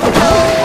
Oh,